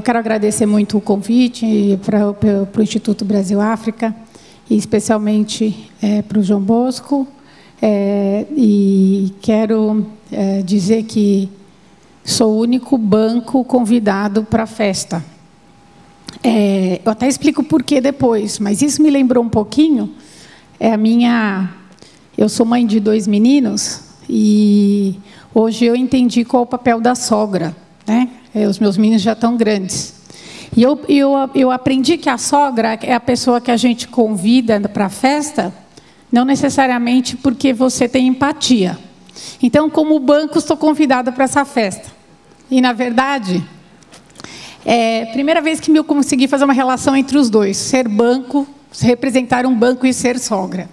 Eu quero agradecer muito o convite para o Instituto Brasil África, e especialmente para o João Bosco. E quero dizer que sou o único banco convidado para a festa. Eu até explico por que depois, mas isso me lembrou um pouquinho. Eu sou mãe de 2 meninos e hoje eu entendi qual é o papel da sogra, né? Os meus meninos já estão grandes. E eu aprendi que a sogra é a pessoa que a gente convida para a festa, não necessariamente porque você tem empatia. Então, como banco, estou convidada para essa festa. E, na verdade, é a primeira vez que eu consegui fazer uma relação entre os dois, ser banco, representar um banco e ser sogra.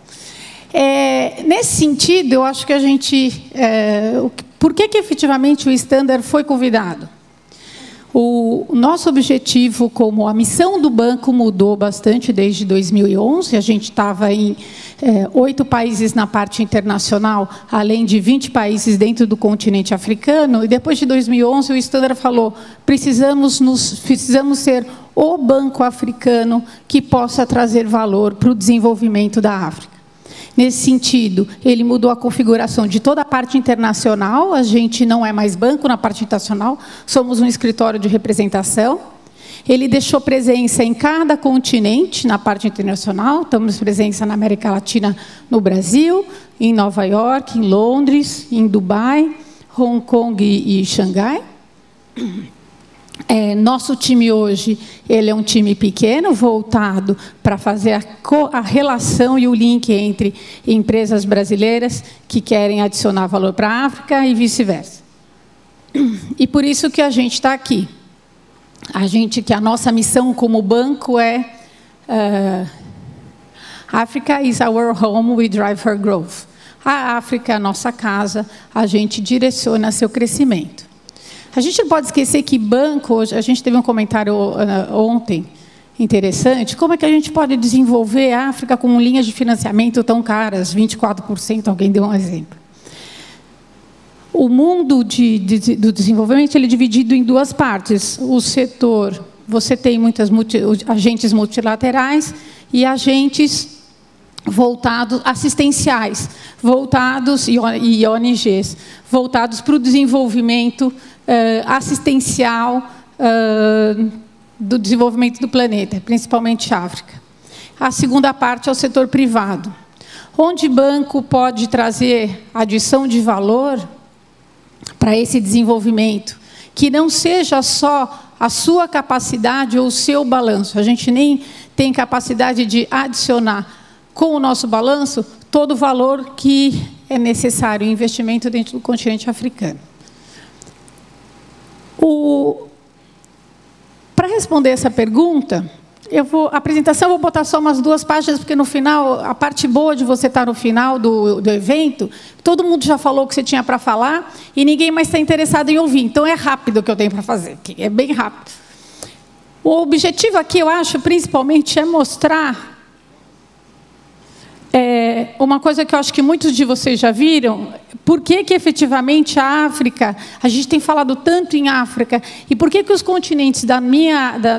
Nesse sentido, eu acho que a gente... por que que efetivamente o Standard foi convidado? O nosso objetivo, como a missão do banco mudou bastante desde 2011, a gente estava em 8 países na parte internacional, além de 20 países dentro do continente africano, e depois de 2011 o Standard falou: precisamos ser o banco africano que possa trazer valor para o desenvolvimento da África. Nesse sentido, ele mudou a configuração de toda a parte internacional. A gente não é mais banco na parte internacional, somos um escritório de representação. Ele deixou presença em cada continente na parte internacional. Estamos presença na América Latina, no Brasil, em Nova York, em Londres, em Dubai, Hong Kong e Xangai. Nosso time hoje, ele é um time pequeno, voltado para fazer a relação e o link entre empresas brasileiras que querem adicionar valor para a África e vice-versa. E por isso que a gente está aqui. A nossa missão como banco é Africa is our home, we drive her growth. A África é a nossa casa, a gente direciona seu crescimento. A gente não pode esquecer que banco... A gente teve um comentário ontem interessante. Como é que a gente pode desenvolver a África com linhas de financiamento tão caras, 24%? Alguém deu um exemplo. O mundo do desenvolvimento, ele é dividido em 2 partes. O setor, você tem muitos agentes multilaterais e agentes voltados assistenciais, voltados e ONGs, voltados para o desenvolvimento assistencial do desenvolvimento do planeta, principalmente a África. A segunda parte é o setor privado, onde o banco pode trazer adição de valor para esse desenvolvimento, que não seja só a sua capacidade ou o seu balanço. A gente nem tem capacidade de adicionar com o nosso balanço todo o valor que é necessário, o investimento dentro do continente africano. Para responder essa pergunta, a apresentação eu vou botar só umas 2 páginas, porque no final, a parte boa de você estar no final do evento, todo mundo já falou o que você tinha para falar e ninguém mais está interessado em ouvir. Então é rápido o que eu tenho para fazer, é bem rápido. O objetivo aqui, eu acho, principalmente, é mostrar uma coisa que eu acho que muitos de vocês já viram. Por que que efetivamente a África, a gente tem falado tanto em África, e por que que os continentes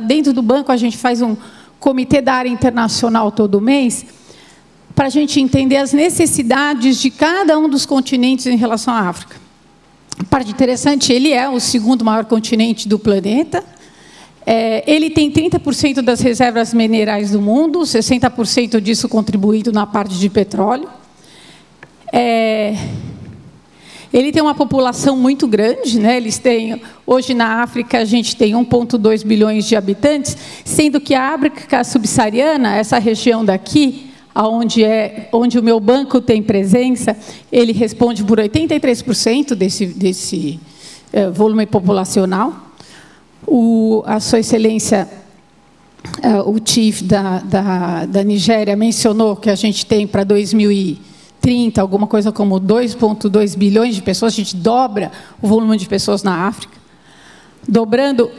dentro do banco a gente faz um comitê da área internacional todo mês, para a gente entender as necessidades de cada um dos continentes em relação à África. A parte interessante, ele é o 2º maior continente do planeta. Ele tem 30% das reservas minerais do mundo, 60% disso contribuído na parte de petróleo. Ele tem uma população muito grande, né? Eles têm, hoje na África, a gente tem 1,2 bilhões de habitantes, sendo que a África subsaariana, essa região daqui, onde o meu banco tem presença, ele responde por 83% desse volume populacional. A sua excelência, o chief da Nigéria, mencionou que a gente tem para 2030 alguma coisa como 2,2 bilhões de pessoas. A gente dobra o volume de pessoas na África, dobrando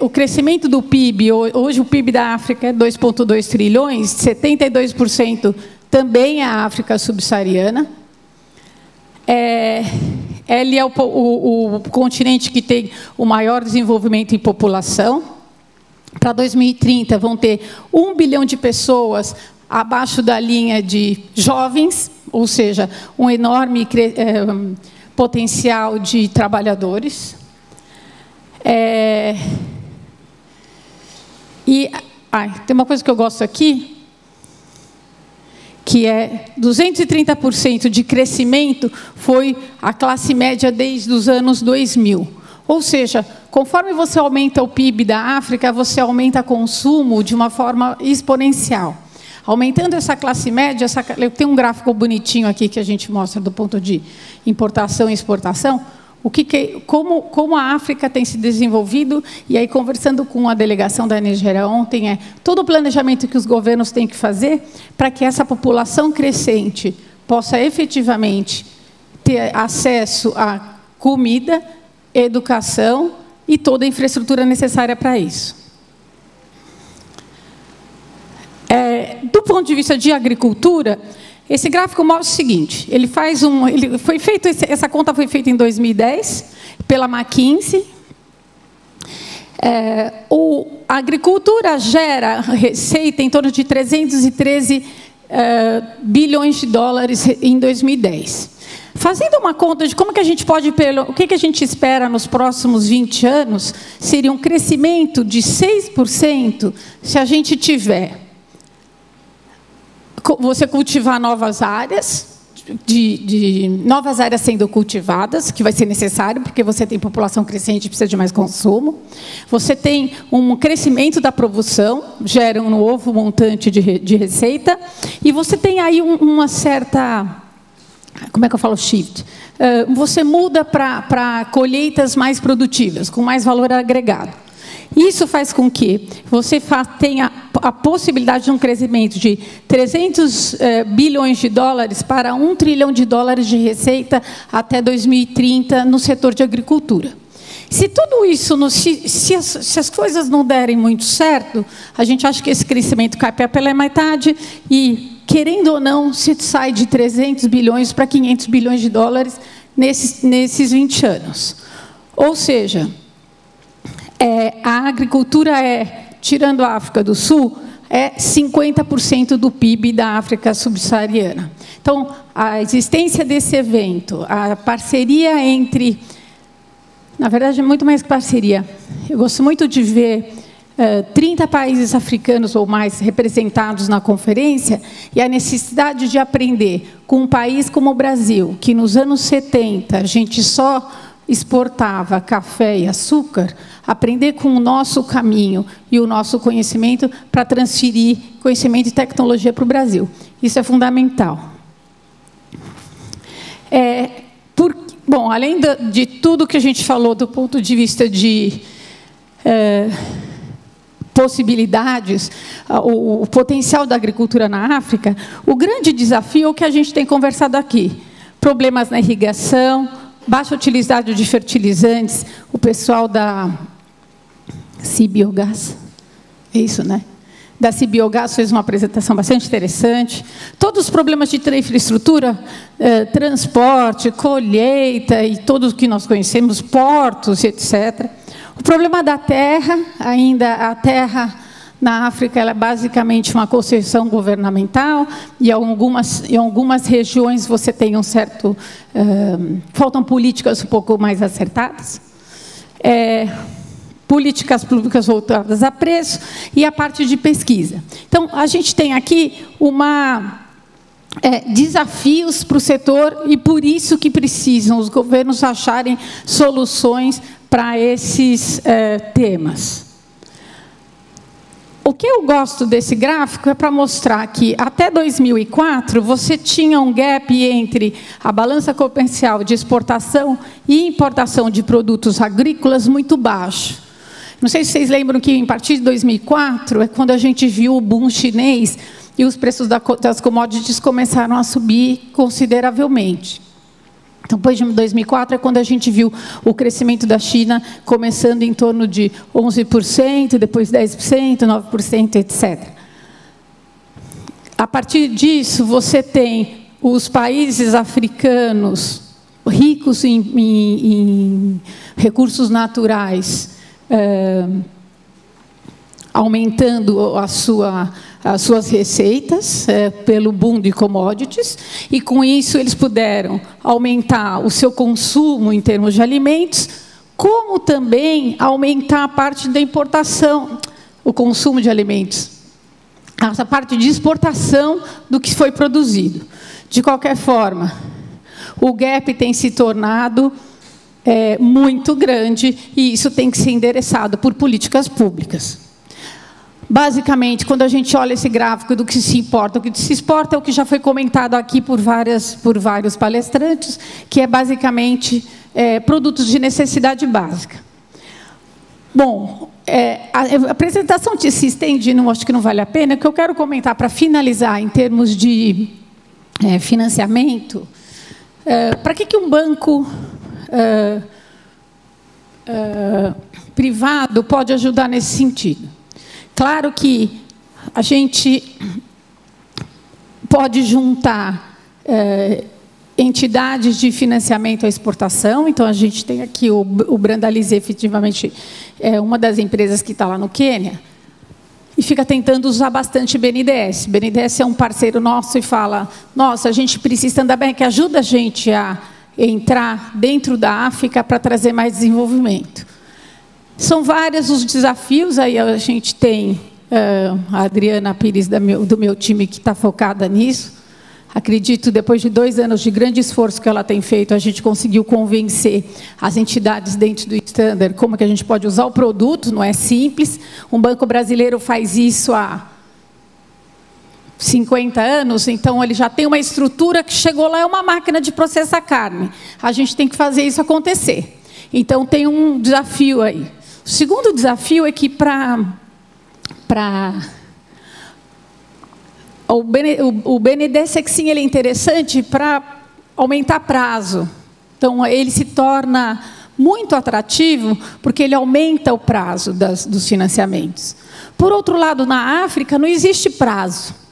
o crescimento do PIB. Hoje o PIB da África é 2,2 trilhões, 72% também é a África subsaariana. Ele é o continente que tem o maior desenvolvimento em população. Para 2030, vão ter 1 bilhão de pessoas abaixo da linha de jovens, ou seja, um enorme potencial de trabalhadores. Tem uma coisa que eu gosto aqui, que é 230% de crescimento foi a classe média desde os anos 2000. Ou seja, conforme você aumenta o PIB da África, você aumenta o consumo de uma forma exponencial. Aumentando essa classe média, tem um gráfico bonitinho aqui que a gente mostra do ponto de importação e exportação, como a África tem se desenvolvido, e aí conversando com a delegação da Nigéria ontem, todo o planejamento que os governos têm que fazer para que essa população crescente possa efetivamente ter acesso a comida, educação e toda a infraestrutura necessária para isso. Do ponto de vista de agricultura, esse gráfico mostra o seguinte, essa conta foi feita em 2010 pela McKinsey. A agricultura gera receita em torno de 313 bilhões de dólares em 2010. Fazendo uma conta de como que a gente pode, o que que a gente espera nos próximos 20 anos, seria um crescimento de 6% se a gente tiver você cultivar novas áreas, novas áreas sendo cultivadas, que vai ser necessário, porque você tem população crescente e precisa de mais consumo. Você tem um crescimento da produção, gera um novo montante de receita, e você tem aí uma certa... Como é que eu falo shift? Você muda para colheitas mais produtivas, com mais valor agregado. Isso faz com que você tenha a possibilidade de um crescimento de 300 bilhões de dólares para 1 trilhão de dólares de receita até 2030 no setor de agricultura. Se tudo isso, se as coisas não derem muito certo, a gente acha que esse crescimento cai pela metade e, querendo ou não, se sai de 300 bilhões para 500 bilhões de dólares nesses 20 anos. Ou seja, a agricultura tirando a África do Sul, 50% do PIB da África subsaariana. Então, a existência desse evento, a parceria entre... Na verdade, é muito mais que parceria. Eu gosto muito de ver 30 países africanos ou mais representados na conferência e a necessidade de aprender com um país como o Brasil, que nos anos 70 a gente só exportava café e açúcar, aprender com o nosso caminho e o nosso conhecimento para transferir conhecimento e tecnologia para o Brasil. Isso é fundamental. Bom, além de tudo que a gente falou do ponto de vista de possibilidades, o potencial da agricultura na África, o grande desafio é o que a gente tem conversado aqui. Problemas na irrigação, baixa utilidade de fertilizantes. O pessoal da Cibiogás, é isso, né? Da Cibiogás fez uma apresentação bastante interessante. Todos os problemas de infraestrutura, transporte, colheita e tudo o que nós conhecemos, portos, etc. O problema da terra, ainda a terra na África, ela é basicamente uma concessão governamental e em algumas regiões você tem um certo... faltam políticas um pouco mais acertadas. Políticas públicas voltadas a preço e a parte de pesquisa. Então, a gente tem aqui desafios para o setor e por isso que precisam os governos acharem soluções para esses temas. O que eu gosto desse gráfico é para mostrar que, até 2004, você tinha um gap entre a balança comercial de exportação e importação de produtos agrícolas muito baixo. Não sei se vocês lembram que, a partir de 2004, é quando a gente viu o boom chinês e os preços das commodities começaram a subir consideravelmente. Então, depois de 2004, é quando a gente viu o crescimento da China começando em torno de 11%, depois 10%, 9%, etc. A partir disso, você tem os países africanos ricos em recursos naturais, aumentando as suas receitas pelo boom de commodities, e com isso eles puderam aumentar o seu consumo em termos de alimentos, como também aumentar a parte da importação, o consumo de alimentos, essa parte de exportação do que foi produzido. De qualquer forma, o gap tem se tornado muito grande e isso tem que ser endereçado por políticas públicas. Basicamente, quando a gente olha esse gráfico do que se importa, o que se exporta é o que já foi comentado aqui por vários palestrantes, que é basicamente produtos de necessidade básica. Bom, a apresentação se estende, acho que não vale a pena, o que eu quero comentar para finalizar em termos de financiamento, para que um banco privado pode ajudar nesse sentido? Claro que a gente pode juntar entidades de financiamento à exportação. Então, a gente tem aqui o Brandalize, efetivamente, é uma das empresas que está lá no Quênia, e fica tentando usar bastante BNDES. BNDES é um parceiro nosso e fala, nossa, a gente precisa, Standard Bank, que ajuda a gente a entrar dentro da África para trazer mais desenvolvimento. São vários os desafios, aí a gente tem a Adriana Pires do meu time que está focada nisso. Acredito, depois de 2 anos de grande esforço que ela tem feito, a gente conseguiu convencer as entidades dentro do Standard como que a gente pode usar o produto, não é simples. Um banco brasileiro faz isso há 50 anos, então ele já tem uma estrutura que chegou lá, é uma máquina de processar carne. A gente tem que fazer isso acontecer. Então, tem um desafio aí. O segundo desafio é que o BNDES é que sim, ele é interessante para aumentar prazo. Então, ele se torna muito atrativo porque ele aumenta o prazo dos financiamentos. Por outro lado, na África, não existe prazo.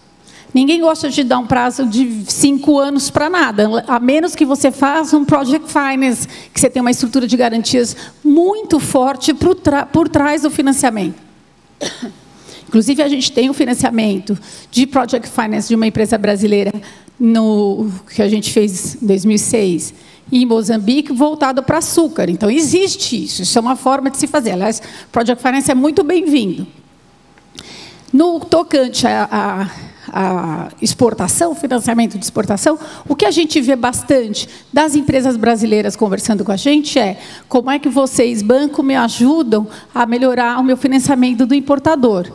Ninguém gosta de dar um prazo de 5 anos para nada, a menos que você faça um project finance, que você tem uma estrutura de garantias muito forte por trás do financiamento. Inclusive, a gente tem um financiamento de project finance de uma empresa brasileira que a gente fez em 2006, em Moçambique, voltado para açúcar. Então, existe isso. Isso é uma forma de se fazer. Aliás, project finance é muito bem-vindo. No tocante a exportação, financiamento de exportação, o que a gente vê bastante das empresas brasileiras conversando com a gente é como é que vocês, banco, me ajudam a melhorar o meu financiamento do importador,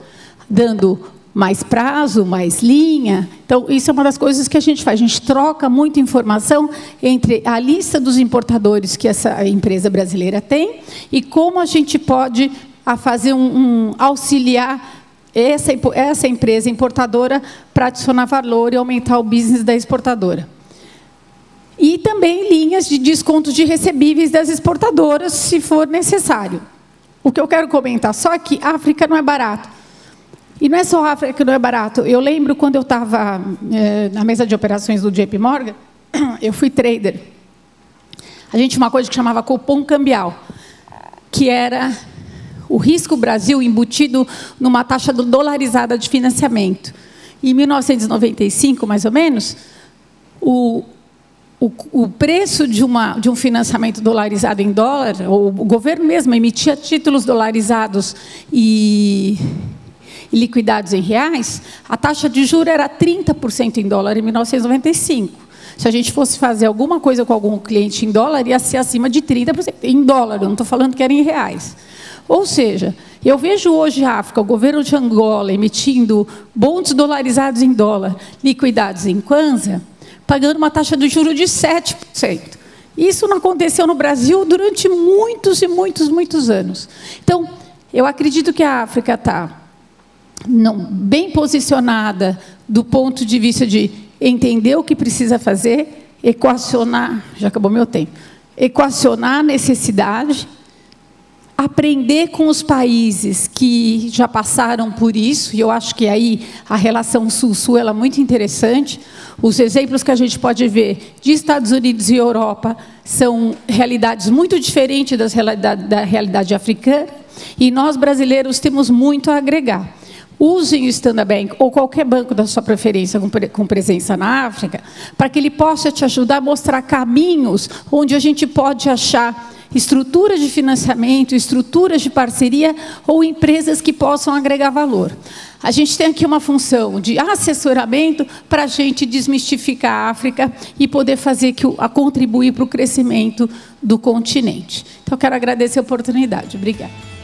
dando mais prazo, mais linha. Então, isso é uma das coisas que a gente faz. A gente troca muita informação entre a lista dos importadores que essa empresa brasileira tem e como a gente pode fazer auxiliar essa empresa importadora para adicionar valor e aumentar o business da exportadora. E também linhas de descontos de recebíveis das exportadoras, se for necessário. O que eu quero comentar só é que a África não é barato. E não é só a África que não é barato. Eu lembro quando eu estava na mesa de operações do JP Morgan, eu fui trader. A gente tinha uma coisa que chamava cupom cambial, que era o risco Brasil embutido numa taxa dolarizada de financiamento. Em 1995, mais ou menos, o preço de um financiamento dolarizado em dólar, ou o governo mesmo emitia títulos dolarizados e liquidados em reais, a taxa de juros era 30% em dólar em 1995. Se a gente fosse fazer alguma coisa com algum cliente em dólar, ia ser acima de 30% em dólar, eu não estou falando que era em reais. Ou seja, eu vejo hoje a África, o governo de Angola, emitindo bonds dolarizados em dólar, liquidados em kwanza, pagando uma taxa de juros de 7%. Isso não aconteceu no Brasil durante muitos e muitos, muitos anos. Então, eu acredito que a África está bem posicionada do ponto de vista de entender o que precisa fazer, equacionar, já acabou meu tempo, equacionar a necessidade, aprender com os países que já passaram por isso, e eu acho que aí a relação Sul-Sul é muito interessante. Os exemplos que a gente pode ver de Estados Unidos e Europa são realidades muito diferentes da realidade africana, e nós, brasileiros, temos muito a agregar. Usem o Standard Bank ou qualquer banco da sua preferência com presença na África para que ele possa te ajudar a mostrar caminhos onde a gente pode achar estruturas de financiamento, estruturas de parceria ou empresas que possam agregar valor. A gente tem aqui uma função de assessoramento para a gente desmistificar a África e poder fazer que a contribuir para o crescimento do continente. Então, eu quero agradecer a oportunidade. Obrigada.